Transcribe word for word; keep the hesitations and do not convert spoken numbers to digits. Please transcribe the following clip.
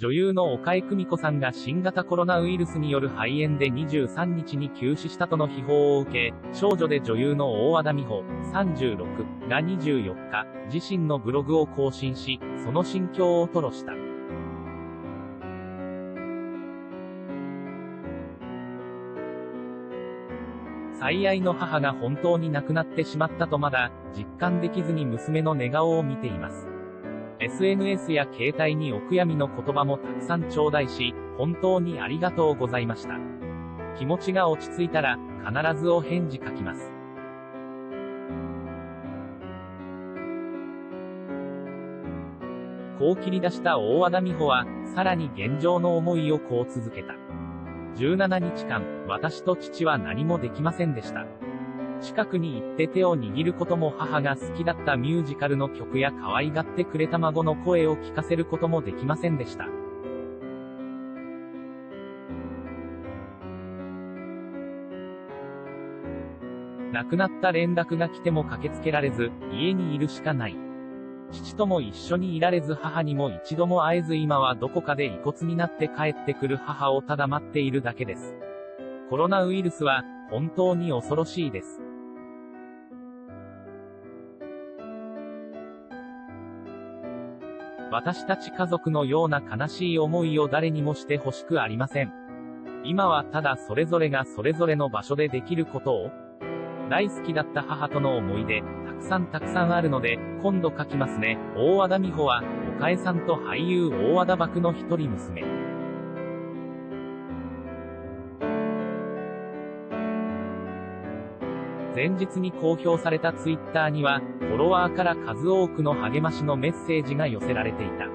女優の岡江久美子さんが新型コロナウイルスによる肺炎でにじゅうさんにちに急死したとの悲報を受け、少女で女優の大和田美穂さんじゅうろくがにじゅうよっか、自身のブログを更新し、その心境を吐露した。最愛の母が本当に亡くなってしまったとまだ実感できずに娘の寝顔を見ています。エスエヌエス や携帯にお悔やみの言葉もたくさん頂戴し、本当にありがとうございました。気持ちが落ち着いたら、必ずお返事書きます。こう切り出した大和田美穂は、さらに現状の思いをこう続けた。じゅうななにちかん、私と父は何もできませんでした。近くに行って手を握ることも母が好きだったミュージカルの曲や可愛がってくれた孫の声を聞かせることもできませんでした。亡くなった連絡が来ても駆けつけられず、家にいるしかない。父とも一緒にいられず母にも一度も会えず今はどこかで遺骨になって帰ってくる母をただ待っているだけです。コロナウイルスは本当に恐ろしいです。私たち家族のような悲しい思いを誰にもしてほしくありません。今はただそれぞれがそれぞれの場所でできることを。大好きだった母との思い出、たくさんたくさんあるので、今度書きますね。大和田美穂は、岡江さんと俳優大和田獏の一人娘。前日に公表されたツイッターには、フォロワーから数多くの励ましのメッセージが寄せられていた。